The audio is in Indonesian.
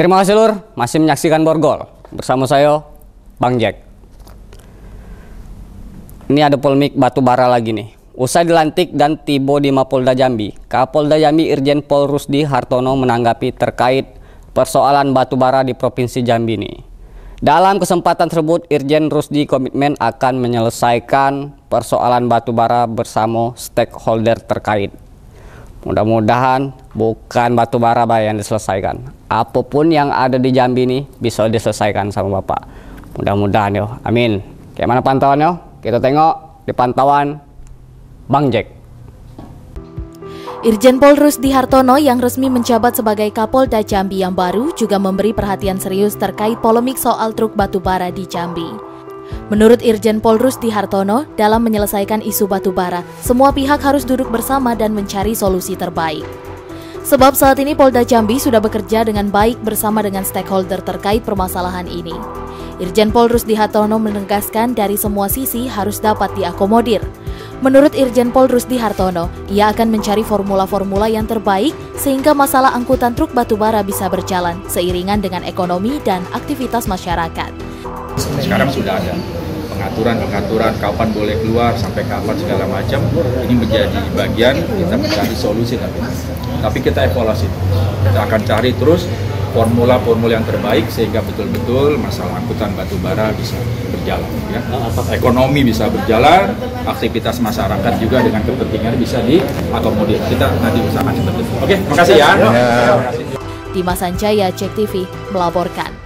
Terima kasih Lur, masih menyaksikan Borgol bersama saya Bang Jack. Ini ada polemik batu bara lagi nih. Usai dilantik dan tiba di Mapolda Jambi, Kapolda Jambi Irjen Pol Rusdi Hartono menanggapi terkait persoalan batu bara di Provinsi Jambi nih. Dalam kesempatan tersebut, Irjen Rusdi komitmen akan menyelesaikan persoalan batu bara bersama stakeholder terkait. Mudah-mudahan bukan batu bara yang diselesaikan. Apapun yang ada di Jambi ini bisa diselesaikan sama Bapak. Mudah-mudahan yo, amin. Kayak mana pantauan yo? Kita tengok di pantauan Bang Jack. Irjen Pol Rusdi Hartono yang resmi menjabat sebagai Kapolda Jambi yang baru juga memberi perhatian serius terkait polemik soal truk batubara di Jambi. Menurut Irjen Pol Rusdi Hartono, dalam menyelesaikan isu batubara, semua pihak harus duduk bersama dan mencari solusi terbaik. Sebab saat ini Polda Jambi sudah bekerja dengan baik bersama dengan stakeholder terkait permasalahan ini. Irjen Pol Rusdi Hartono menegaskan dari semua sisi harus dapat diakomodir. Menurut Irjen Pol Rusdi Hartono, ia akan mencari formula-formula yang terbaik sehingga masalah angkutan truk batubara bisa berjalan seiringan dengan ekonomi dan aktivitas masyarakat. Sekarang sudah ada pengaturan kapan boleh keluar, sampai kapan segala macam. Ini menjadi bagian kita mencari solusi tapi kita evaluasi. Kita akan cari terus formula-formula yang terbaik sehingga betul-betul masalah angkutan batubara bisa berjalan, ya. Ekonomi bisa berjalan, aktivitas masyarakat juga dengan kepentingan bisa diakomodir. Kita nanti usahakan seperti itu. Oke, makasih ya. Di Masanjaya, Cek TV melaporkan.